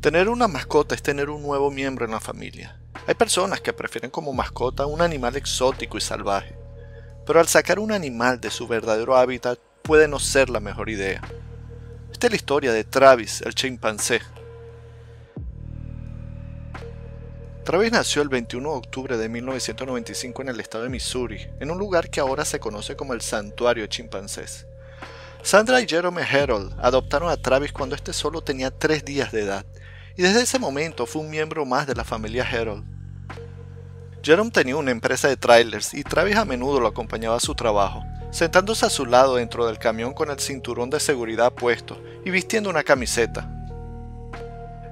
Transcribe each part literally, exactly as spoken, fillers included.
Tener una mascota es tener un nuevo miembro en la familia. Hay personas que prefieren como mascota un animal exótico y salvaje, pero al sacar un animal de su verdadero hábitat puede no ser la mejor idea. Esta es la historia de Travis, el chimpancé. Travis nació el veintiuno de octubre de mil novecientos noventa y cinco en el estado de Missouri, en un lugar que ahora se conoce como el Santuario de Chimpancés. Sandra y Jerome Herold adoptaron a Travis cuando este solo tenía tres días de edad, y desde ese momento fue un miembro más de la familia Herold. Jerome tenía una empresa de trailers y Travis a menudo lo acompañaba a su trabajo, sentándose a su lado dentro del camión con el cinturón de seguridad puesto y vistiendo una camiseta.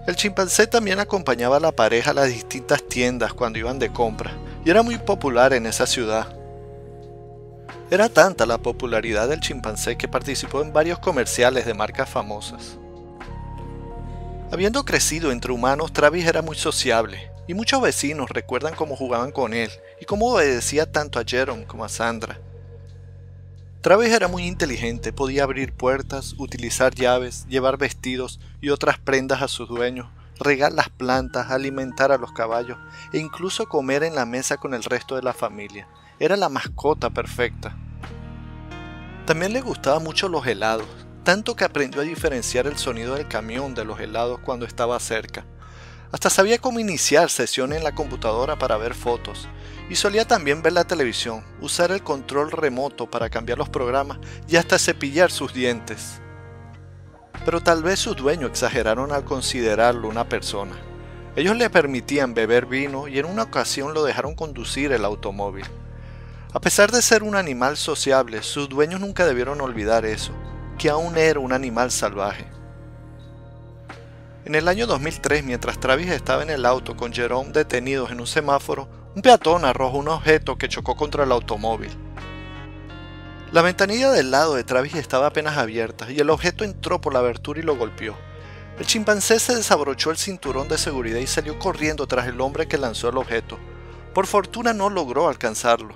El chimpancé también acompañaba a la pareja a las distintas tiendas cuando iban de compras, y era muy popular en esa ciudad. Era tanta la popularidad del chimpancé que participó en varios comerciales de marcas famosas. Habiendo crecido entre humanos, Travis era muy sociable, y muchos vecinos recuerdan cómo jugaban con él y cómo obedecía tanto a Jerome como a Sandra. Travis era muy inteligente, podía abrir puertas, utilizar llaves, llevar vestidos y otras prendas a sus dueños, regar las plantas, alimentar a los caballos e incluso comer en la mesa con el resto de la familia. Era la mascota perfecta. También le gustaban mucho los helados, tanto que aprendió a diferenciar el sonido del camión de los helados cuando estaba cerca. Hasta sabía cómo iniciar sesiones en la computadora para ver fotos, y solía también ver la televisión, usar el control remoto para cambiar los programas y hasta cepillar sus dientes. Pero tal vez sus dueños exageraron al considerarlo una persona. Ellos le permitían beber vino y en una ocasión lo dejaron conducir el automóvil. A pesar de ser un animal sociable, sus dueños nunca debieron olvidar eso, que aún era un animal salvaje. En el año dos mil tres, mientras Travis estaba en el auto con Jerome detenidos en un semáforo, un peatón arrojó un objeto que chocó contra el automóvil. La ventanilla del lado de Travis estaba apenas abierta y el objeto entró por la abertura y lo golpeó. El chimpancé se desabrochó el cinturón de seguridad y salió corriendo tras el hombre que lanzó el objeto. Por fortuna no logró alcanzarlo.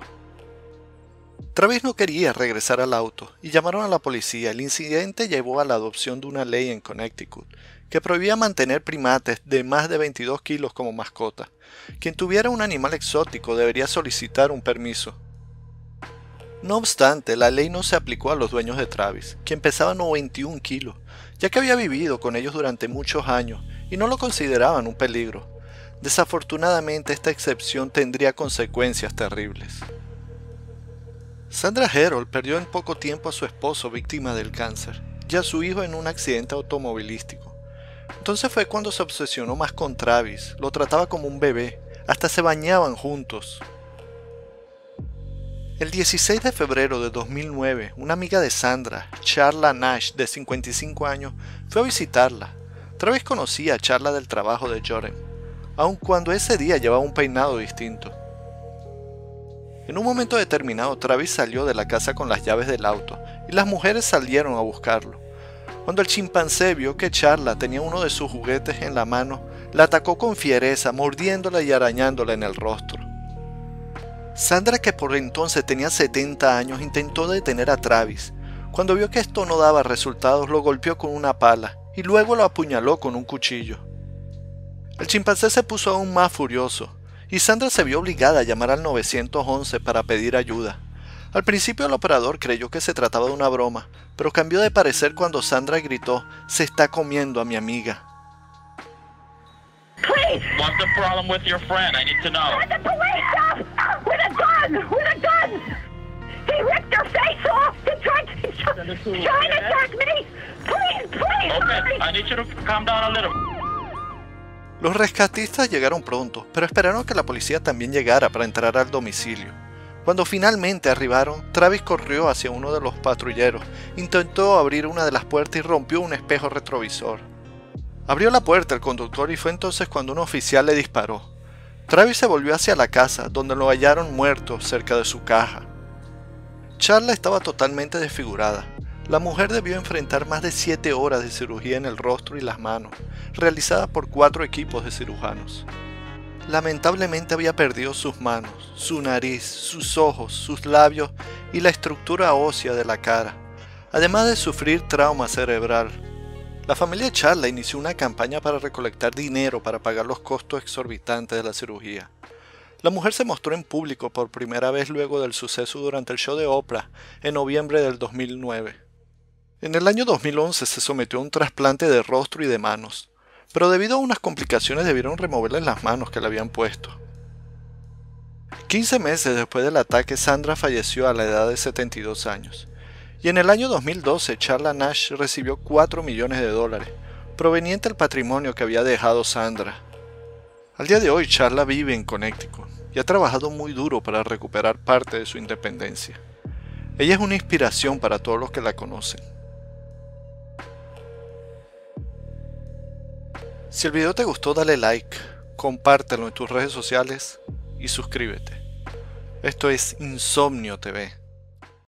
Travis no quería regresar al auto y llamaron a la policía. El incidente llevó a la adopción de una ley en Connecticut que prohibía mantener primates de más de veintidós kilos como mascota. Quien tuviera un animal exótico debería solicitar un permiso. No obstante, la ley no se aplicó a los dueños de Travis, quien pesaba noventa y un kilos, ya que había vivido con ellos durante muchos años y no lo consideraban un peligro. Desafortunadamente, esta excepción tendría consecuencias terribles. Sandra Herold perdió en poco tiempo a su esposo víctima del cáncer y a su hijo en un accidente automovilístico. Entonces fue cuando se obsesionó más con Travis, lo trataba como un bebé, hasta se bañaban juntos. El dieciséis de febrero de dos mil nueve, una amiga de Sandra, Charla Nash, de cincuenta y cinco años, fue a visitarla. Travis conocía a Charla del trabajo de Jordan, aun cuando ese día llevaba un peinado distinto. En un momento determinado, Travis salió de la casa con las llaves del auto y las mujeres salieron a buscarlo. Cuando el chimpancé vio que Charla tenía uno de sus juguetes en la mano, la atacó con fiereza, mordiéndola y arañándola en el rostro. Sandra, que por entonces tenía setenta años, intentó detener a Travis. Cuando vio que esto no daba resultados, lo golpeó con una pala y luego lo apuñaló con un cuchillo. El chimpancé se puso aún más furioso y Sandra se vio obligada a llamar al nueve once para pedir ayuda. Al principio el operador creyó que se trataba de una broma, pero cambió de parecer cuando Sandra gritó, "Se está comiendo a mi amiga". Los rescatistas llegaron pronto, pero esperaron que la policía también llegara para entrar al domicilio. Cuando finalmente arribaron, Travis corrió hacia uno de los patrulleros, intentó abrir una de las puertas y rompió un espejo retrovisor. Abrió la puerta el conductor y fue entonces cuando un oficial le disparó. Travis se volvió hacia la casa, donde lo hallaron muerto cerca de su caja. Charla estaba totalmente desfigurada. La mujer debió enfrentar más de siete horas de cirugía en el rostro y las manos, realizada por cuatro equipos de cirujanos. Lamentablemente había perdido sus manos, su nariz, sus ojos, sus labios y la estructura ósea de la cara. además de sufrir trauma cerebral. La familia Charla inició una campaña para recolectar dinero para pagar los costos exorbitantes de la cirugía. La mujer se mostró en público por primera vez luego del suceso durante el show de Oprah en noviembre del dos mil nueve. En el año dos mil once se sometió a un trasplante de rostro y de manos, pero debido a unas complicaciones debieron removerle las manos que le habían puesto. quince meses después del ataque, Sandra falleció a la edad de setenta y dos años. Y en el año dos mil doce, Charla Nash recibió cuatro millones de dólares, proveniente del patrimonio que había dejado Sandra. Al día de hoy, Charla vive en Connecticut y ha trabajado muy duro para recuperar parte de su independencia. Ella es una inspiración para todos los que la conocen. Si el video te gustó, dale like, compártelo en tus redes sociales y suscríbete. Esto es Insomnio T V.